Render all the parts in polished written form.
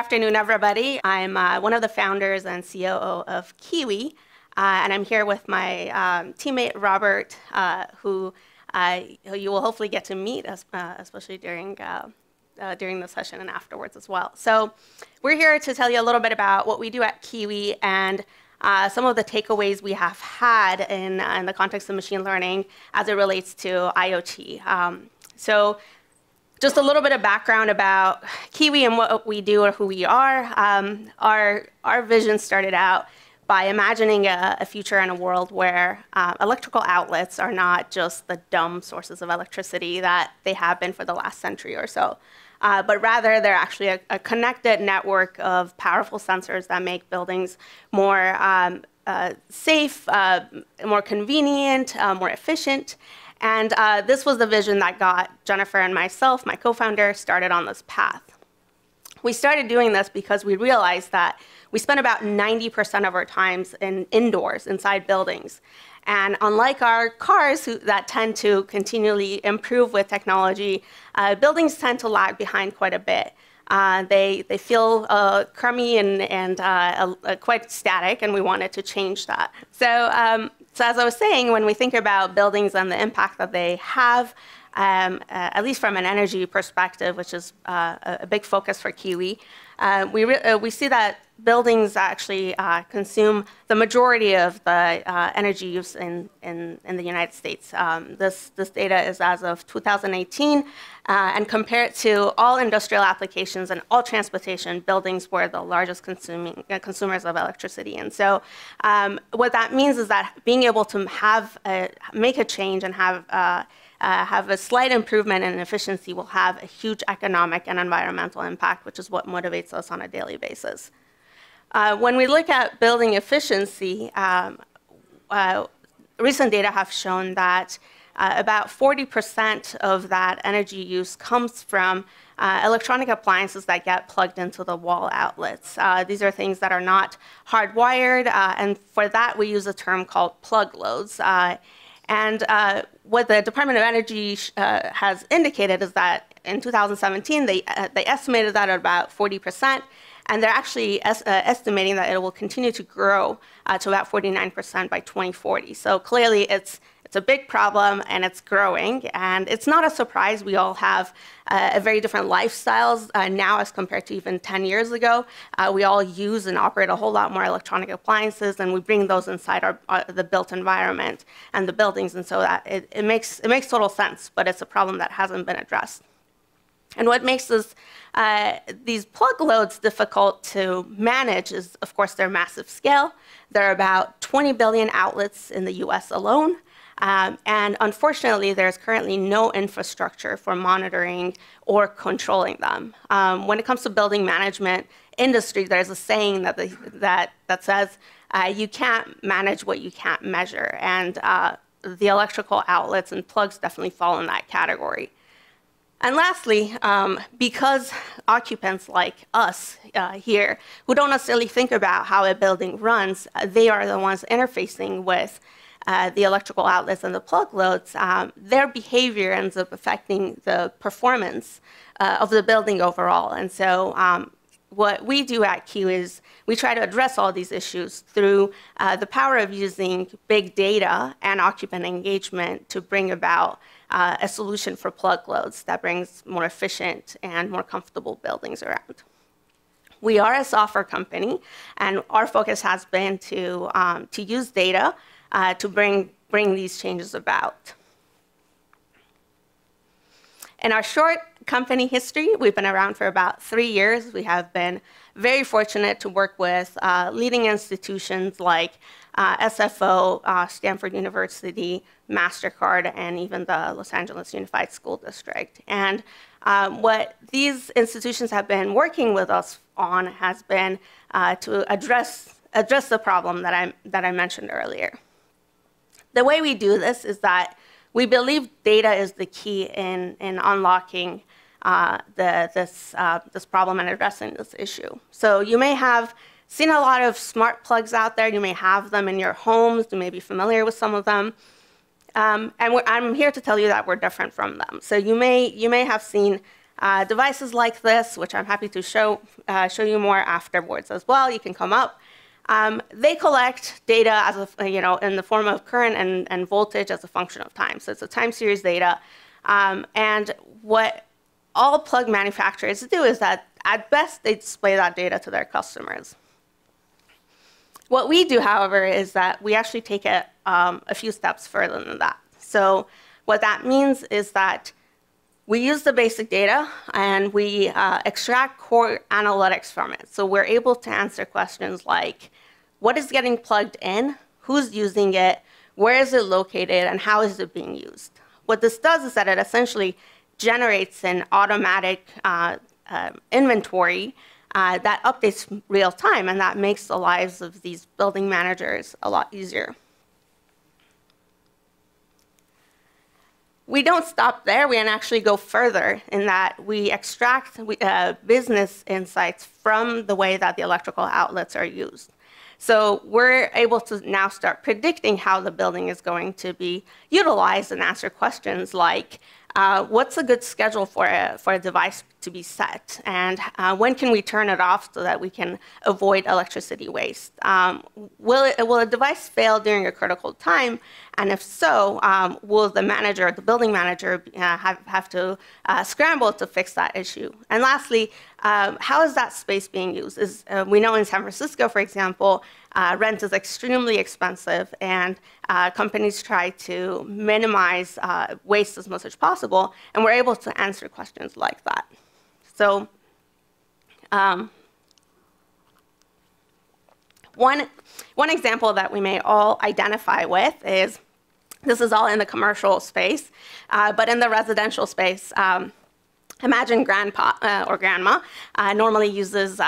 afternoon, everybody. I'm one of the founders and COO of Keewi, and I'm here with my teammate, Robert, who you will hopefully get to meet, especially during the session and afterwards as well. So we're here to tell you a little bit about what we do at Keewi and some of the takeaways we have had in the context of machine learning as it relates to IoT. So just a little bit of background about Keewi and what we do or who we are. Our vision started out by imagining a future and a world where electrical outlets are not just the dumb sources of electricity that they have been for the last century or so, but rather they're actually a connected network of powerful sensors that make buildings more safe, more convenient, more efficient. And this was the vision that got Jennifer and myself, my co-founder, started on this path. We started doing this because we realized that we spent about 90% of our times indoors, inside buildings. And unlike our cars that tend to continually improve with technology, buildings tend to lag behind quite a bit. They feel crummy and quite static, and we wanted to change that. So, as I was saying, when we think about buildings and the impact that they have, at least from an energy perspective, which is a big focus for Keewi, we see that buildings actually consume the majority of the energy use in the United States. This data is as of 2018, and compared to all industrial applications and all transportation, buildings were the largest consumers of electricity. And so what that means is that being able to make a change and have a slight improvement in efficiency will have a huge economic and environmental impact, which is what motivates us on a daily basis. When we look at building efficiency, recent data have shown that about 40% of that energy use comes from electronic appliances that get plugged into the wall outlets. These are things that are not hardwired, and for that we use a term called plug loads. And what the Department of Energy has indicated is that in 2017, they estimated that at about 40%. And they're actually estimating that it will continue to grow to about 49% by 2040. So clearly, it's a big problem, and it's growing. And it's not a surprise. We all have a very different lifestyles now as compared to even 10 years ago. We all use and operate a whole lot more electronic appliances, and we bring those inside the built environment and the buildings. And so that it makes total sense, but it's a problem that hasn't been addressed. And what makes these plug loads difficult to manage is, of course, their massive scale. There are about 20 billion outlets in the US alone. And unfortunately, there's currently no infrastructure for monitoring or controlling them. When it comes to building management industry, there's a saying that says, you can't manage what you can't measure. And the electrical outlets and plugs definitely fall in that category. And lastly, because occupants like us here, who don't necessarily think about how a building runs, they are the ones interfacing with the electrical outlets and the plug loads, their behavior ends up affecting the performance of the building overall. And so what we do at Keewi is we try to address all these issues through the power of using big data and occupant engagement to bring about a solution for plug loads that brings more efficient and more comfortable buildings around. We are a software company, and our focus has been to use data to bring these changes about. In our short company history, we've been around for about 3 years. We have been very fortunate to work with leading institutions like SFO, Stanford University, MasterCard, and even the Los Angeles Unified School District. And what these institutions have been working with us on has been to address the problem that I mentioned earlier. The way we do this is that we believe data is the key in unlocking this problem and addressing this issue. So you may have seen a lot of smart plugs out there. You may have them in your homes. You may be familiar with some of them. And I'm here to tell you that we're different from them. So you may have seen Devices like this, which I'm happy to show you more afterwards as well, you can come up. They collect data as a, in the form of current and voltage as a function of time. So it's a time series data. And what all plug manufacturers do is that at best they display that data to their customers. What we do, however, is that we actually take it a few steps further than that. So what that means is that we use the basic data and we extract core analytics from it. So we're able to answer questions like, what is getting plugged in? Who's using it? Where is it located? And how is it being used? What this does is that it essentially generates an automatic inventory that updates real time, and that makes the lives of these building managers a lot easier. We don't stop there. We can actually go further in that we extract business insights from the way that the electrical outlets are used. So we're able to now start predicting how the building is going to be utilized and answer questions like, what's a good schedule for a device to be set? And when can we turn it off so that we can avoid electricity waste? Will a device fail during a critical time? And if so, will the manager, the building manager, have to scramble to fix that issue? And lastly, how is that space being used? We know in San Francisco, for example, rent is extremely expensive, and companies try to minimize waste as much as possible, and we're able to answer questions like that. So one example that we may all identify with is, this is all in the commercial space, but in the residential space, imagine grandpa or grandma normally uses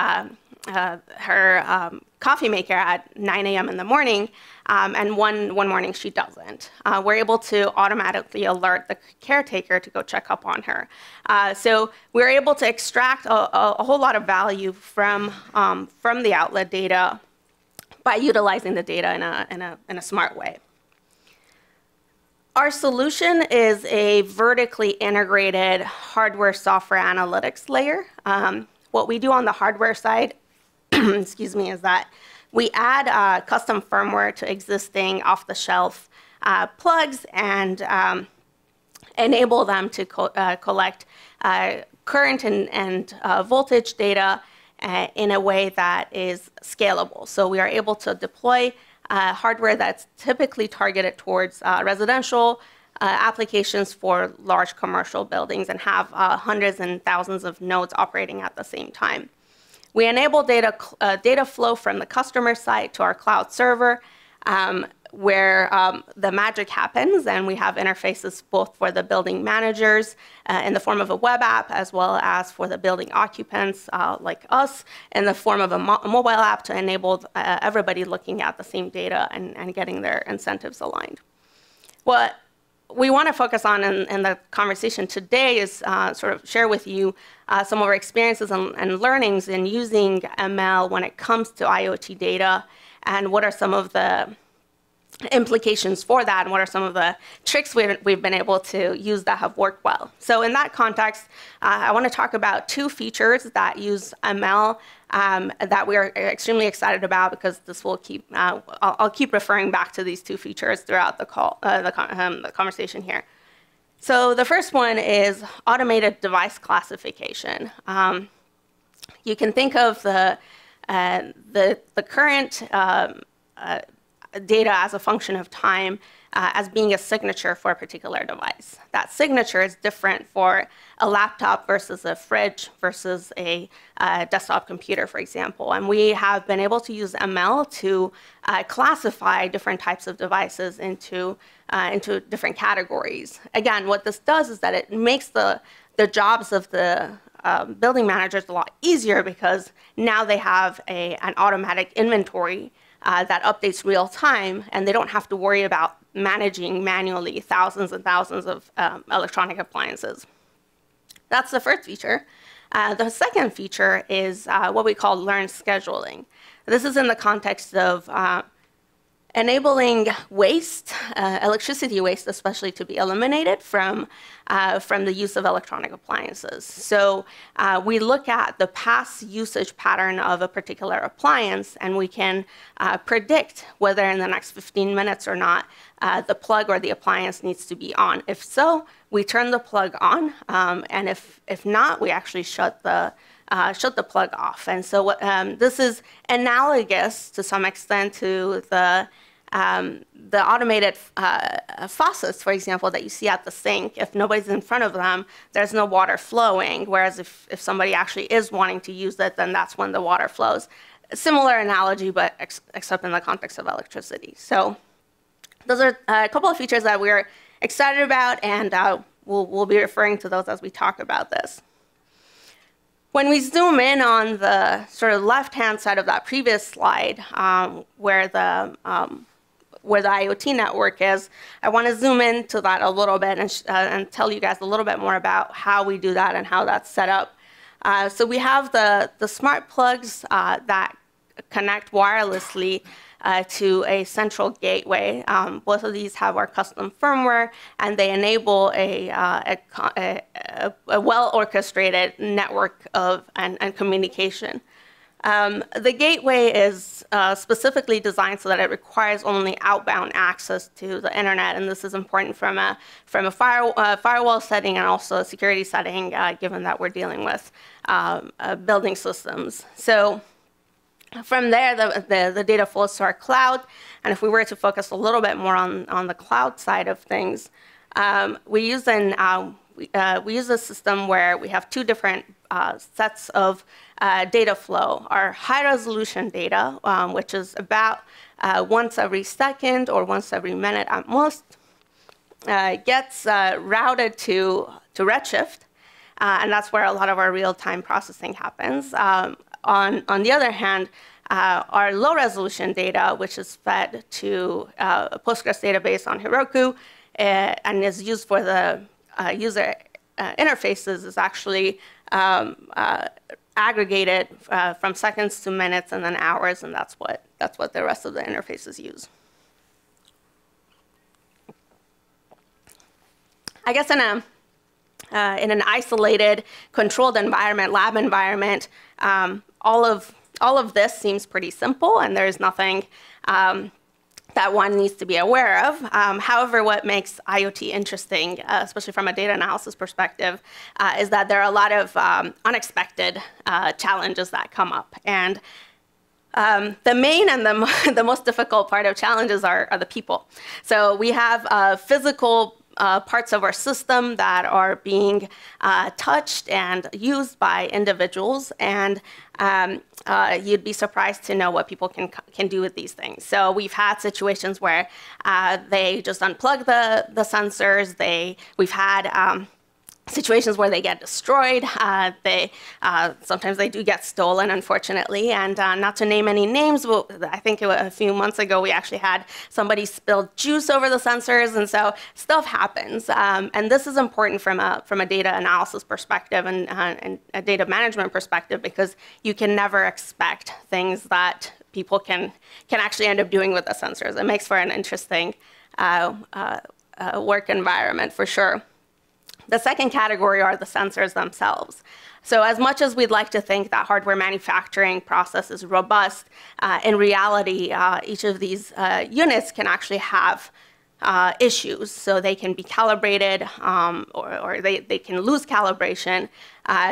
her coffee maker at 9 a.m. in the morning, and one morning she doesn't. We're able to automatically alert the caretaker to go check up on her. So we're able to extract a whole lot of value from the outlet data by utilizing the data in a smart way. Our solution is a vertically integrated hardware software analytics layer. What we do on the hardware side excuse me, is that we add custom firmware to existing off-the-shelf plugs and enable them to collect current and voltage data in a way that is scalable. So we are able to deploy hardware that's typically targeted towards residential applications for large commercial buildings and have hundreds and thousands of nodes operating at the same time. We enable data flow from the customer side to our cloud server, where the magic happens, and we have interfaces both for the building managers in the form of a web app, as well as for the building occupants like us in the form of a mobile app to enable everybody looking at the same data and getting their incentives aligned. What we want to focus on in the conversation today is sort of share with you some of our experiences and learnings in using ML when it comes to IoT data, and what are some of the implications for that, and what are some of the tricks we've been able to use that have worked well. So in that context, I want to talk about two features that use ML that we are extremely excited about, because this will keep, I'll keep referring back to these two features throughout the call, the conversation here. So the first one is automated device classification. You can think of the current data as a function of time as being a signature for a particular device. That signature is different for a laptop versus a fridge versus a desktop computer, for example. And we have been able to use ML to classify different types of devices into different categories. Again, what this does is that it makes the jobs of the building managers a lot easier, because now they have an automatic inventory that updates real time, and they don't have to worry about managing manually thousands and thousands of electronic appliances. That's the first feature. The second feature is what we call learned scheduling. This is in the context of enabling waste, electricity waste especially, to be eliminated from the use of electronic appliances. So we look at the past usage pattern of a particular appliance, and we can predict whether in the next 15 minutes or not the plug or the appliance needs to be on. If so, we turn the plug on, and if not, we actually shut the plug off. And so this is analogous to some extent to the automated faucets, for example, that you see at the sink. If nobody's in front of them, there's no water flowing, whereas if somebody actually is wanting to use it, then that's when the water flows. A similar analogy, but except in the context of electricity. So those are a couple of features that we're excited about, and we'll be referring to those as we talk about this. When we zoom in on the sort of left-hand side of that previous slide, where the IoT network is, I want to zoom into that a little bit and tell you guys a little bit more about how we do that and how that's set up. So we have the smart plugs that connect wirelessly to a central gateway. Both of these have our custom firmware, and they enable a well-orchestrated network of and communication. The gateway is specifically designed so that it requires only outbound access to the internet, and this is important from a firewall setting and also a security setting, given that we're dealing with building systems. So from there, the data flows to our cloud, and if we were to focus a little bit more on the cloud side of things, we use a system where we have two different sets of data flow. Our high-resolution data, which is about once every second or once every minute at most, gets routed to Redshift, and that's where a lot of our real-time processing happens. On the other hand, our low-resolution data, which is fed to a Postgres database on Heroku and is used for the user interfaces, is actually aggregated from seconds to minutes and then hours, and that's what the rest of the interfaces use. I guess in an isolated, controlled environment, lab environment, all of this seems pretty simple, and there's nothing that one needs to be aware of. However, what makes IoT interesting, especially from a data analysis perspective, is that there are a lot of unexpected challenges that come up. And the main and the most difficult part of challenges are the people. So we have physical parts of our system that are being touched and used by individuals, and you'd be surprised to know what people can do with these things. So we've had situations where they just unplug the sensors. We've had situations where they get destroyed. Sometimes they do get stolen, unfortunately. And not to name any names, but I think a few months ago we actually had somebody spill juice over the sensors, and so stuff happens. And this is important from a data analysis perspective and a data management perspective, because you can never expect things that people can actually end up doing with the sensors. It makes for an interesting work environment for sure. The second category are the sensors themselves. So as much as we'd like to think that hardware manufacturing process is robust, in reality, each of these units can actually have issues. So they can be calibrated, or they can lose calibration.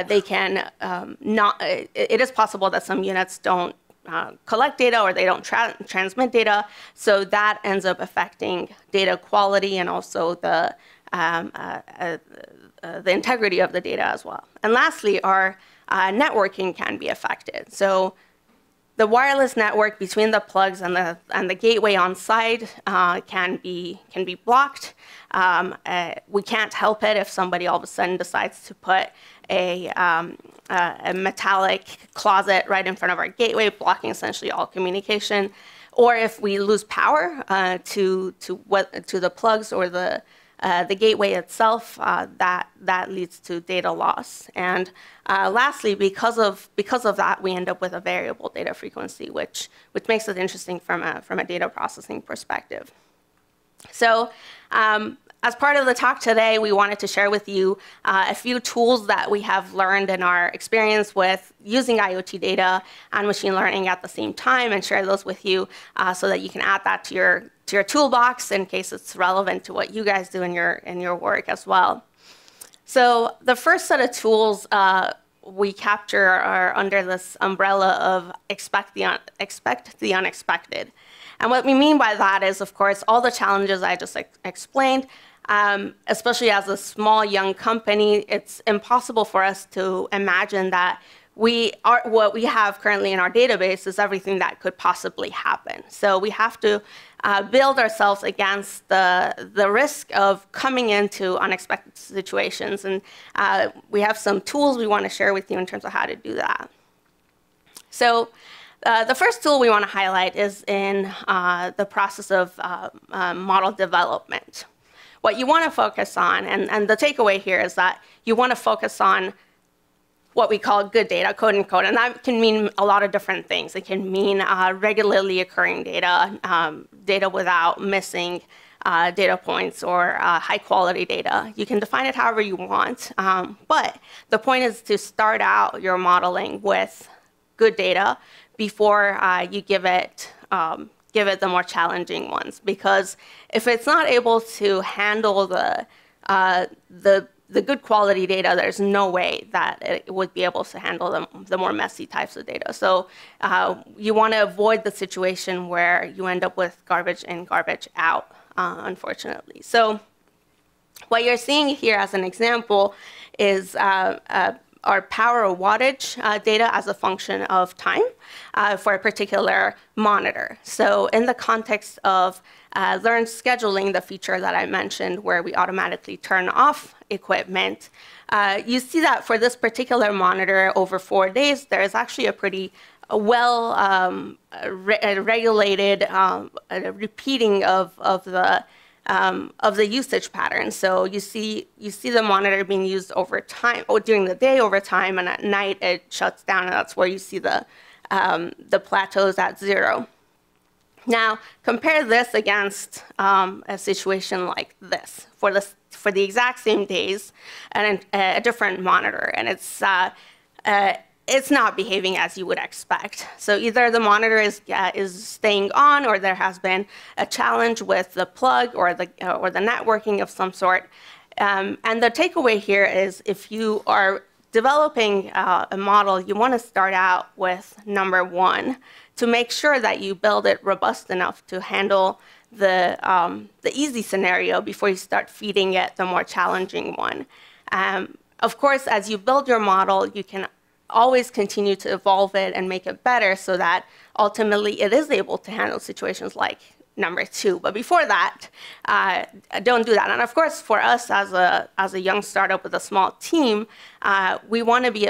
They can not. It is possible that some units don't collect data, or they don't transmit data. So that ends up affecting data quality and also the integrity of the data as well. And lastly, our networking can be affected. So the wireless network between the plugs and the gateway on site can be blocked. We can't help it if somebody all of a sudden decides to put a metallic closet right in front of our gateway, blocking essentially all communication. Or if we lose power to the plugs or the the gateway itself, that leads to data loss. And lastly, because of that, we end up with a variable data frequency, which makes it interesting from a data processing perspective. So as part of the talk today, we wanted to share with you a few tools that we have learned in our experience with using IoT data and machine learning at the same time, and share those with you so that you can add that to your toolbox in case it's relevant to what you guys do in your work as well. So the first set of tools we capture are under this umbrella of expect the unexpected. And what we mean by that is, of course, all the challenges I just explained. Especially as a small, young company, it's impossible for us to imagine that what we have currently in our database is everything that could possibly happen. So we have to build ourselves against the risk of coming into unexpected situations. And we have some tools we want to share with you in terms of how to do that. So the first tool we want to highlight is in the process of model development. What you want to focus on, and the takeaway here is that you want to focus on what we call good data, quote unquote, and that can mean a lot of different things. It can mean regularly occurring data, data without missing data points, or high quality data. You can define it however you want, but the point is to start out your modeling with good data before you give it the more challenging ones, because if it's not able to handle the good quality data, there's no way that it would be able to handle the more messy types of data. So you want to avoid the situation where you end up with garbage in, garbage out, unfortunately. So what you're seeing here as an example is our power or wattage data as a function of time for a particular monitor. So in the context of learned scheduling, the feature that I mentioned where we automatically turn off equipment, you see that for this particular monitor over 4 days, there is actually a pretty well regulated repeating of the usage pattern. So you see the monitor being used over time, or during the day over time, and at night it shuts down, and that's where you see the plateaus at zero. Now compare this against a situation like this for the exact same days and a different monitor, and it's not behaving as you would expect. So either the monitor is staying on, or there has been a challenge with the plug or the networking of some sort. And the takeaway here is, if you are developing a model, you want to start out with number one to make sure that you build it robust enough to handle the easy scenario before you start feeding it the more challenging one. Of course, as you build your model, you can always continue to evolve it and make it better so that ultimately it is able to handle situations like number two. But before that, don't do that. And of course, for us as a young startup with a small team, we want to be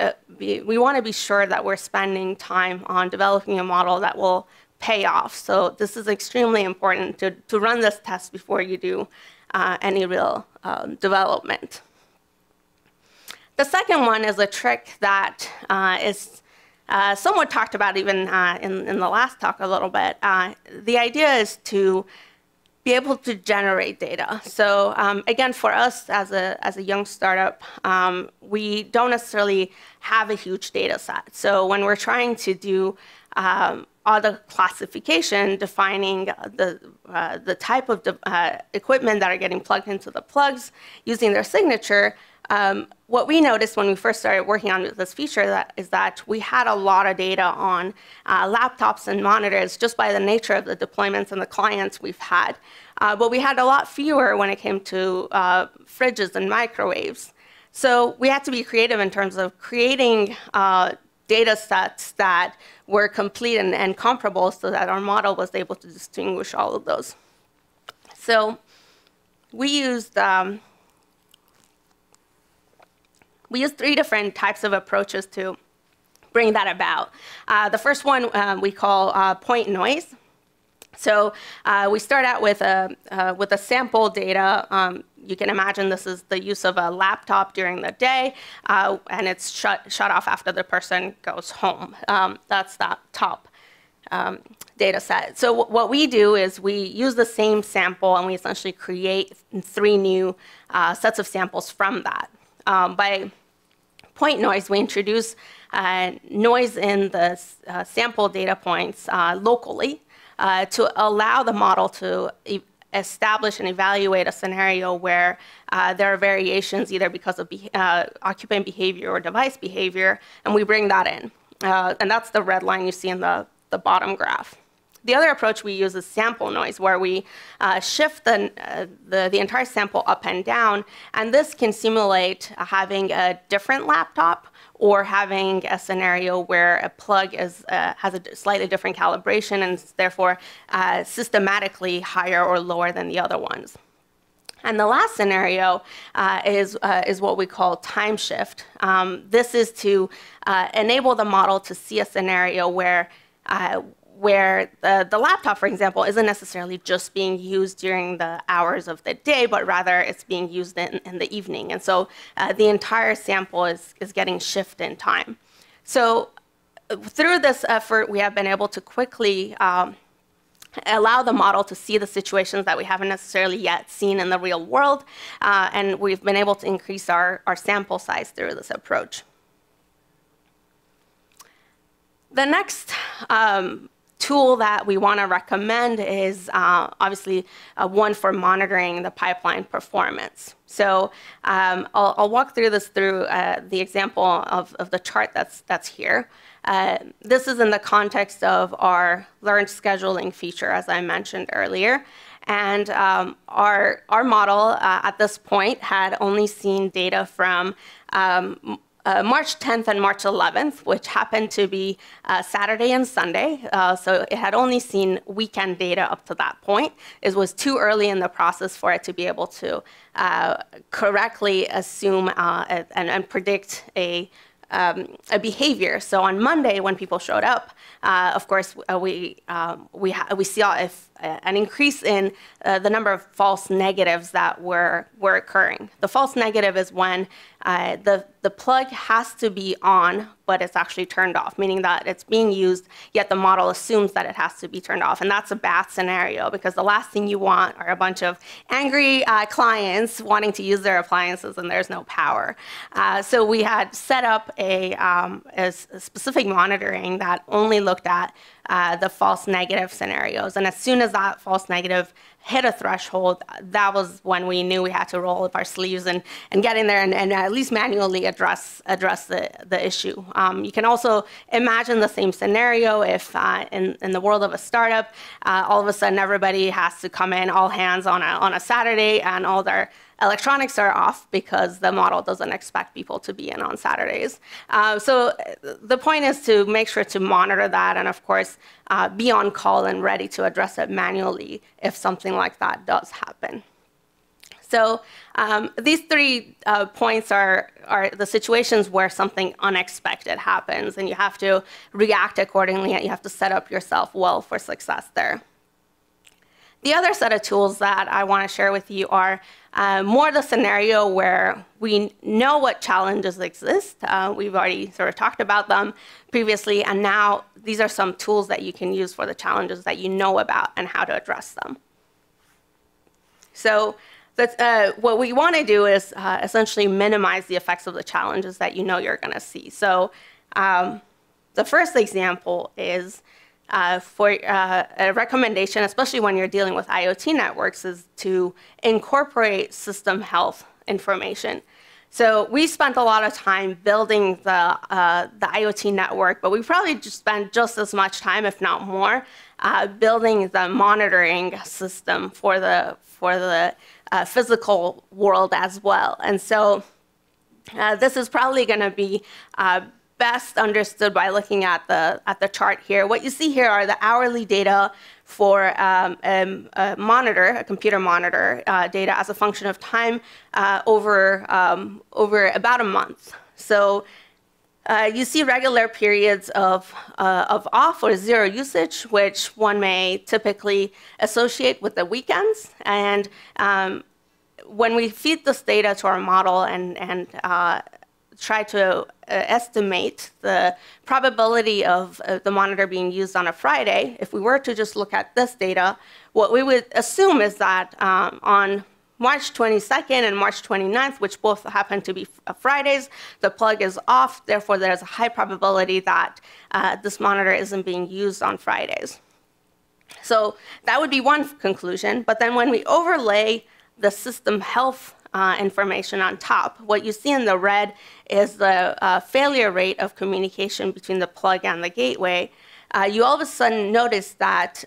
sure that we're spending time on developing a model that will pay off. So this is extremely important to run this test before you do any real development. The second one is a trick that is somewhat talked about even in the last talk a little bit. The idea is to be able to generate data. So again, for us as a young startup, we don't necessarily have a huge data set. So when we're trying to do all the classification, defining the type of equipment that are getting plugged into the plugs, using their signature, what we noticed when we first started working on this feature is that we had a lot of data on laptops and monitors just by the nature of the deployments and the clients we've had. But we had a lot fewer when it came to fridges and microwaves. So we had to be creative in terms of creating data sets that were complete and comparable so that our model was able to distinguish all of those. So we used three different types of approaches to bring that about. The first one we call point noise. So we start out with a sample data you can imagine this is the use of a laptop during the day, and it's shut off after the person goes home. That's that top data set. So what we do is we use the same sample, and we essentially create three new sets of samples from that. By point noise, we introduce noise in the sample data points locally to allow the model to establish and evaluate a scenario where there are variations either because of occupant behavior or device behavior, and we bring that in. And that's the red line you see in the bottom graph. The other approach we use is sample noise, where we shift the entire sample up and down, and this can simulate having a different laptop or having a scenario where a plug is, has a slightly different calibration and therefore systematically higher or lower than the other ones. And the last scenario is what we call time shift. This is to enable the model to see a scenario where the laptop, for example, isn't necessarily just being used during the hours of the day, but rather it's being used in the evening. And so the entire sample is getting shifted in time. So through this effort, we have been able to quickly allow the model to see the situations that we haven't necessarily yet seen in the real world. And we've been able to increase our sample size through this approach. The next tool that we want to recommend is obviously one for monitoring the pipeline performance. So I'll walk through this through the example of the chart that's here. This is in the context of our learned scheduling feature, as I mentioned earlier. And our model at this point had only seen data from March 10th and March 11th, which happened to be Saturday and Sunday. So it had only seen weekend data up to that point. It was too early in the process for it to be able to correctly assume and predict a behavior. So on Monday, when people showed up, of course, we saw an increase in the number of false negatives that were occurring. The false negative is when the plug has to be on, but it's actually turned off, meaning that it's being used, yet the model assumes that it has to be turned off. And that's a bad scenario, because the last thing you want are a bunch of angry clients wanting to use their appliances and there's no power. So we had set up a specific monitoring that only looked at the false negative scenarios. And as soon as that false negative hit a threshold, that was when we knew we had to roll up our sleeves and get in there and at least manually address the issue. You can also imagine the same scenario if in the world of a startup, all of a sudden everybody has to come in all hands on a Saturday, and all their electronics are off because the model doesn't expect people to be in on Saturdays. So the point is to make sure to monitor that, and of course, be on call and ready to address it manually if something like that does happen. So these three points are the situations where something unexpected happens, and you have to react accordingly, and you have to set up yourself well for success there. The other set of tools that I want to share with you are more the scenario where we know what challenges exist. We've already sort of talked about them previously, and now these are some tools that you can use for the challenges that you know about and how to address them. So what we want to do is essentially minimize the effects of the challenges that you know you're going to see. So the first example is for a recommendation, especially when you're dealing with IoT networks, is to incorporate system health information. So we spent a lot of time building the IoT network, but we probably just spent just as much time, if not more, building the monitoring system for the physical world as well. And so this is probably going to be best understood by looking at the chart here. What you see here are the hourly data for a monitor, a computer monitor data as a function of time over about a month. So you see regular periods of off or zero usage, which one may typically associate with the weekends, and when we feed this data to our model and try to estimate the probability of the monitor being used on a Friday, if we were to just look at this data, what we would assume is that on March 22nd and March 29th, which both happen to be Fridays, the plug is off. Therefore, there's a high probability that this monitor isn't being used on Fridays. So that would be one conclusion. But then when we overlay the system health information on top, what you see in the red is the failure rate of communication between the plug and the gateway. You all of a sudden notice that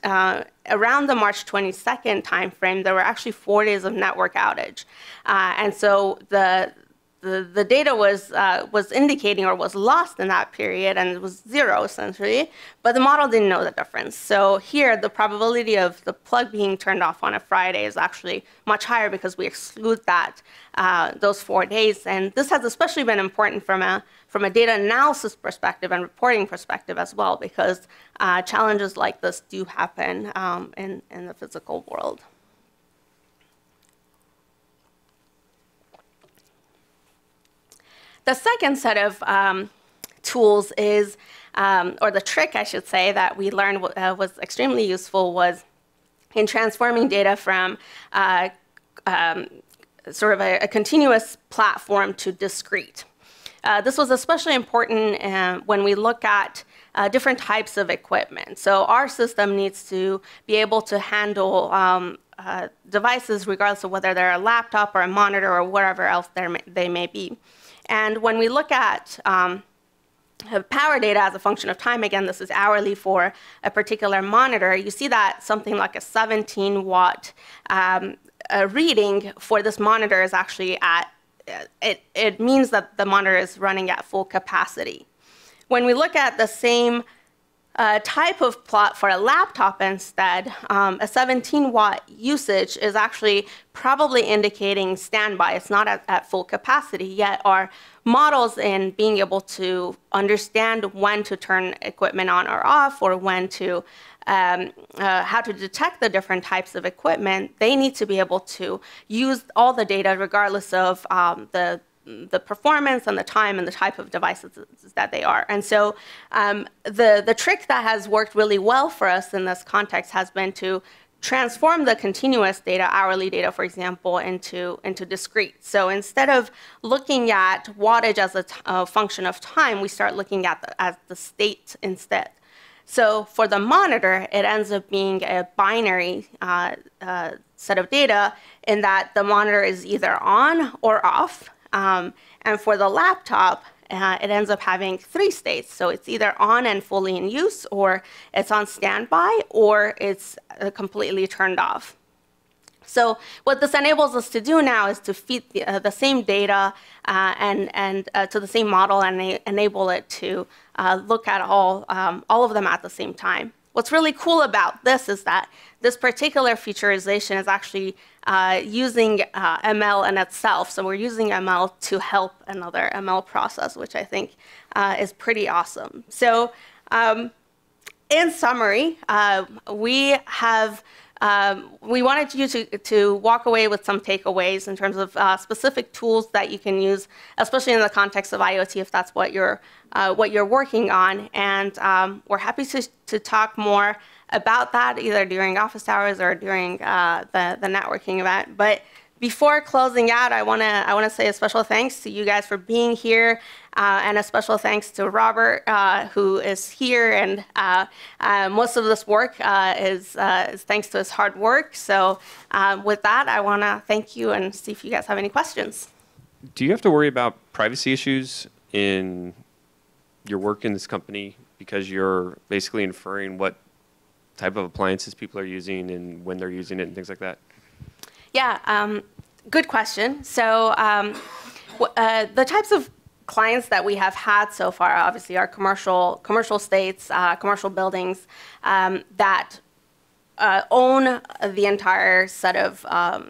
around the March 22nd timeframe, there were actually 4 days of network outage. And so the data was indicating or was lost in that period, and it was zero, essentially. But the model didn't know the difference. So here, the probability of the plug being turned off on a Friday is actually much higher because we exclude that those 4 days. And this has especially been important from a data analysis perspective and reporting perspective as well, because challenges like this do happen in the physical world. The second set of tools is, or the trick, I should say, that we learned was extremely useful was in transforming data from sort of a continuous platform to discrete. This was especially important when we look at different types of equipment. So our system needs to be able to handle devices regardless of whether they're a laptop or a monitor or whatever else they may be. And when we look at power data as a function of time, again, this is hourly for a particular monitor, you see that something like a 17-watt reading for this monitor is actually at, it means that the monitor is running at full capacity. When we look at the same type of plot for a laptop instead, a 17-watt usage is actually probably indicating standby. It's not at full capacity, yet our models in being able to understand when to turn equipment on or off or when to how to detect the different types of equipment, they need to be able to use all the data regardless of the performance and the time and the type of devices that they are. And so the trick that has worked really well for us in this context has been to transform the continuous data, hourly data, for example, into discrete. So instead of looking at wattage as a function of time, we start looking at the state instead. So for the monitor, it ends up being a binary set of data in that the monitor is either on or off. And for the laptop, it ends up having three states. So it's either on and fully in use, or it's on standby, or it's completely turned off. So what this enables us to do now is to feed the same data and to the same model and enable it to look at all of them at the same time. What's really cool about this is that this particular featureization is actually using ML in itself. So we're using ML to help another ML process, which I think is pretty awesome. So in summary, we wanted you to walk away with some takeaways in terms of specific tools that you can use, especially in the context of IoT, if that's what you're working on. And we're happy to talk more about that either during office hours or during the networking event. But before closing out, I wanna say a special thanks to you guys for being here, and a special thanks to Robert, who is here, and most of this work is thanks to his hard work. So with that, I wanna thank you and see if you guys have any questions. Do you have to worry about privacy issues in your work in this company because you're basically inferring what type of appliances people are using and when they're using it and things like that? Yeah, good question. So the types of clients that we have had so far, obviously, are commercial states, commercial buildings that own the entire set of,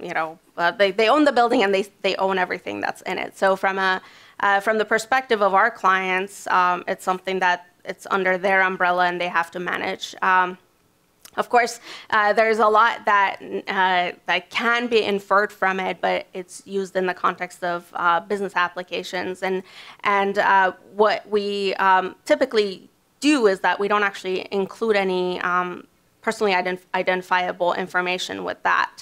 they own the building and they own everything that's in it. So from the perspective of our clients, it's something that it's under their umbrella and they have to manage. Of course, there's a lot that, that can be inferred from it, but it's used in the context of business applications. And what we typically do is that we don't actually include any personally identifiable information with that.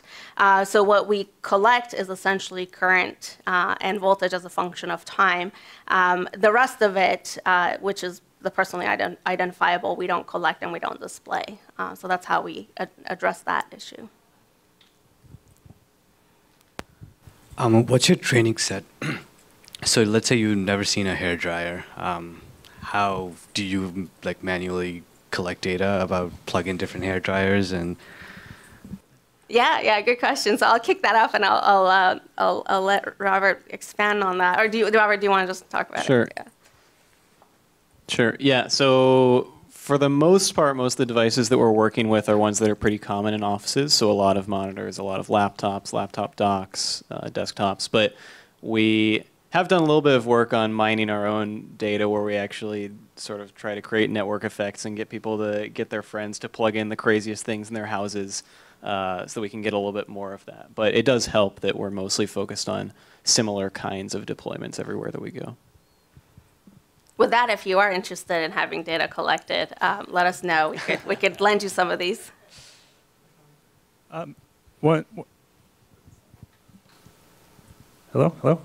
So what we collect is essentially current and voltage as a function of time. The rest of it, which is the personally identifiable, we don't collect and we don't display. So that's how we address that issue. What's your training set? So let's say you've never seen a hairdryer. How do you manually collect data about plug-in different hairdryers and? Yeah, good question. So I'll kick that off, and I'll let Robert expand on that. Or Robert, do you want to just talk about sure. it? Yeah. Sure, yeah, so for the most part, most of the devices that we're working with are ones that are pretty common in offices, so a lot of monitors, a lot of laptops, laptop docks, desktops, but we have done a little bit of work on mining our own data where we actually sort of try to create network effects and get people to get their friends to plug in the craziest things in their houses so we can get a little bit more of that. But it does help that we're mostly focused on similar kinds of deployments everywhere that we go. With that, if you are interested in having data collected, let us know. We could lend you some of these. Hello?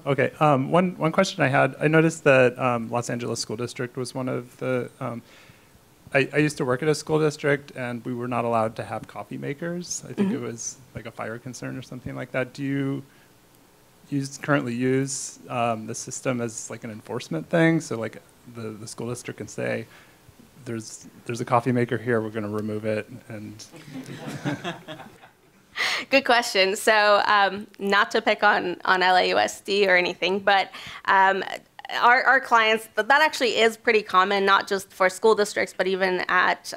Okay. One question I had. I noticed that Los Angeles School District was one of the. I used to work at a school district, and we were not allowed to have coffee makers. I think it was like a fire concern or something like that. Do you? currently use the system as like an enforcement thing? So like the school district can say, there's a coffee maker here, we're gonna remove it, and. Good question. So not to pick on LAUSD or anything, but our clients, that actually is pretty common, not just for school districts, but even at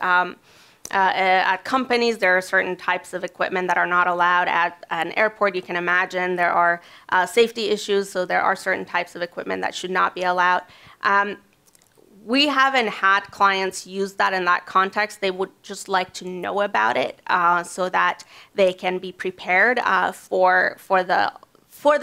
companies, there are certain types of equipment that are not allowed. At an airport, you can imagine, there are safety issues, so there are certain types of equipment that should not be allowed. We haven't had clients use that in that context. They would just like to know about it so that they can be prepared for the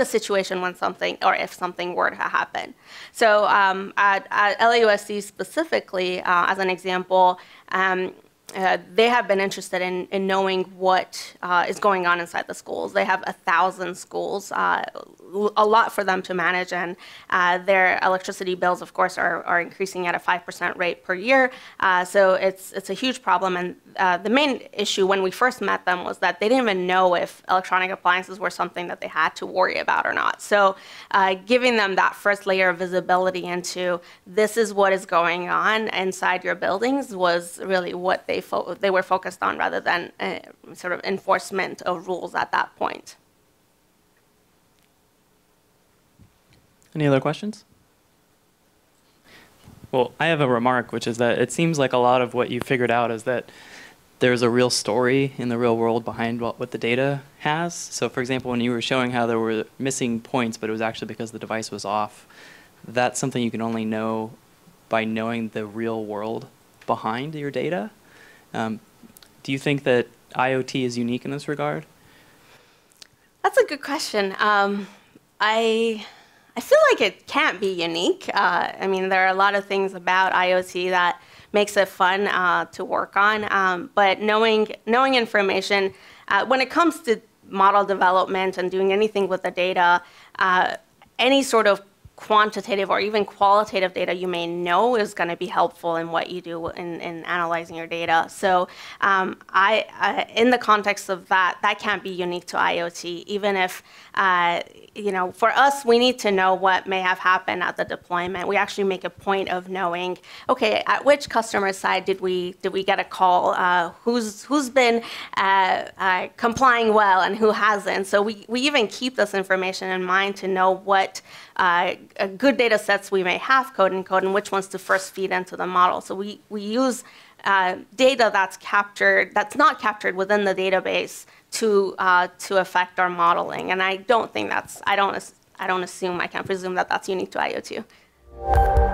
situation when something, or if something were to happen. So at LAUSD specifically, as an example, they have been interested in knowing what is going on inside the schools. They have 1,000 schools, a lot for them to manage, and their electricity bills, of course, are increasing at a 5% rate per year. So it's a huge problem, and the main issue when we first met them was that they didn't even know if electronic appliances were something that they had to worry about or not. So giving them that first layer of visibility into this is what is going on inside your buildings was really what they were focused on, rather than sort of enforcement of rules at that point. Any other questions? Well, I have a remark, which is that it seems like a lot of what you figured out is that there's a real story in the real world behind what the data has. So for example, when you were showing how there were missing points, but it was actually because the device was off, that's something you can only know by knowing the real world behind your data. Do you think that IoT is unique in this regard? That's a good question. I feel like it can't be unique. I mean, there are a lot of things about IoT that makes it fun to work on. But knowing information, when it comes to model development and doing anything with the data, any sort of quantitative or even qualitative data you may know is going to be helpful in what you do in analyzing your data. So in the context of that, that can't be unique to IoT, even if, you know, for us, we need to know what may have happened at the deployment. We actually make a point of knowing, okay, at which customer side did we get a call? Who's been complying well and who hasn't? So we even keep this information in mind to know what good data sets we may have code-in-code and which ones to first feed into the model. So we use data that's not captured within the database to affect our modeling. And I don't assume, I can't presume that that's unique to IoT.